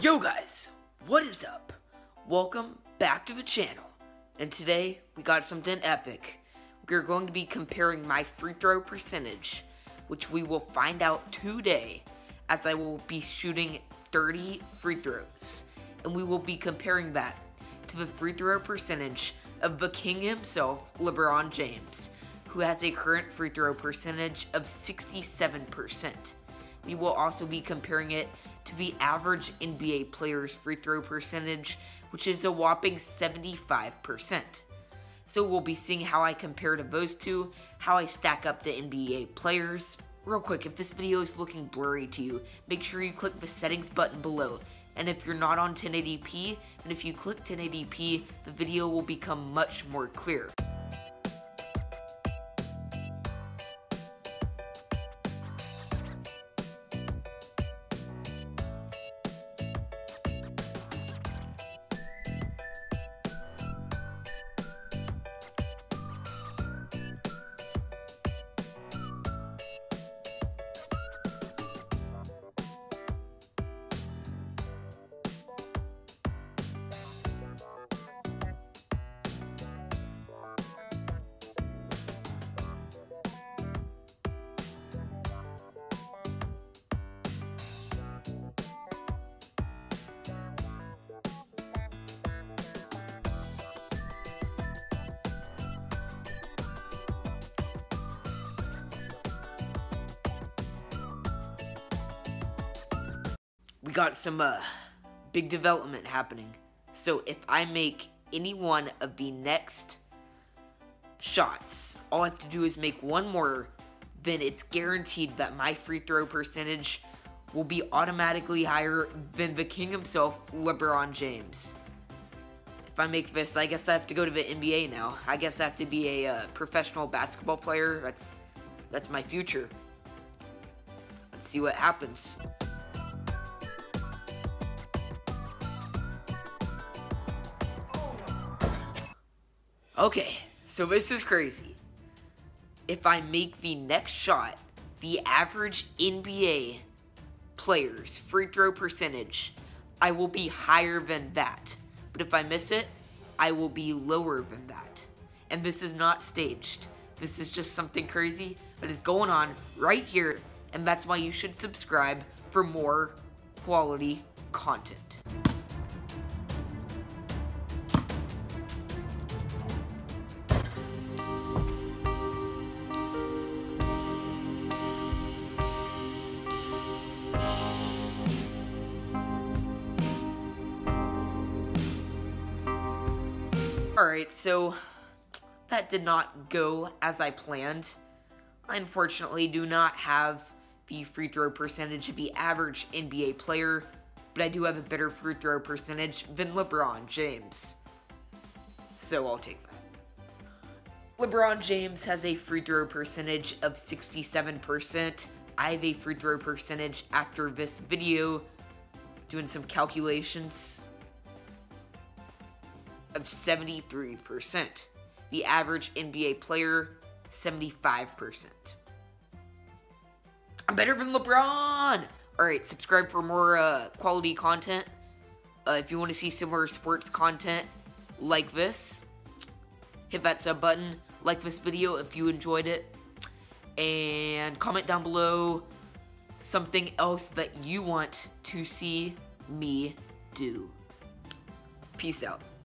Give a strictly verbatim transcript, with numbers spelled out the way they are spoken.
Yo guys, what is up? Welcome back to the channel, and today we got something epic. We're going to be comparing my free throw percentage, which we will find out today, as I will be shooting thirty free throws, and we will be comparing that to the free throw percentage of the king himself, LeBron James, who has a current free throw percentage of sixty-seven percent. We will also be comparing it to the average N B A player's free throw percentage, which is a whopping seventy-five percent. So we'll be seeing how I compare to those two, how I stack up the N B A players. Real quick, if this video is looking blurry to you, make sure you click the settings button below. And if you're not on ten eighty p, and if you click ten eighty p, the video will become much more clear. We got some uh, big development happening. So if I make any one of the next shots, all I have to do is make one more, then it's guaranteed that my free throw percentage will be automatically higher than the king himself, LeBron James. If I make this, I guess I have to go to the N B A now. I guess I have to be a uh, professional basketball player. That's, that's my future. Let's see what happens. Okay, so this is crazy. If I make the next shot, the average N B A player's free throw percentage, I will be higher than that. But if I miss it, I will be lower than that. And this is not staged. This is just something crazy that is going on right here, and that's why you should subscribe for more quality content. Alright, so that did not go as I planned. I unfortunately do not have the free throw percentage of the average N B A player, but I do have a better free throw percentage than LeBron James. So I'll take that. LeBron James has a free throw percentage of sixty-seven percent. I have a free throw percentage after this video, doing some calculations, of seventy-three percent. The average N B A player, seventy-five percent. I'm better than LeBron! Alright, subscribe for more uh, quality content. Uh, if you want to see similar sports content like this, hit that sub button, like this video if you enjoyed it, and comment down below something else that you want to see me do. Peace out.